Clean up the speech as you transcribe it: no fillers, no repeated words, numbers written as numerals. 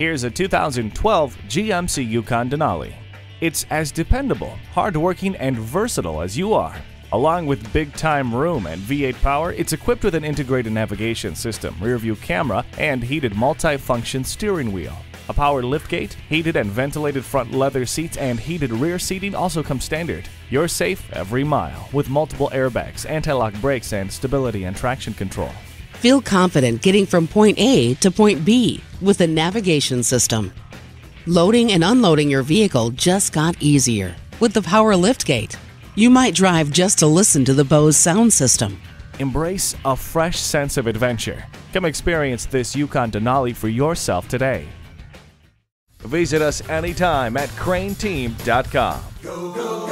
Here's a 2012 GMC Yukon Denali. It's as dependable, hardworking, and versatile as you are. Along with big-time room and V8 power, it's equipped with an integrated navigation system, rear-view camera, and heated multi-function steering wheel. A power liftgate, heated and ventilated front leather seats, and heated rear seating also come standard. You're safe every mile with multiple airbags, anti-lock brakes, and stability and traction control. Feel confident getting from point A to point B with a navigation system. Loading and unloading your vehicle just got easier with the power liftgate. You might drive just to listen to the Bose sound system. Embrace a fresh sense of adventure. Come experience this Yukon Denali for yourself today. Visit us anytime at craneteam.com.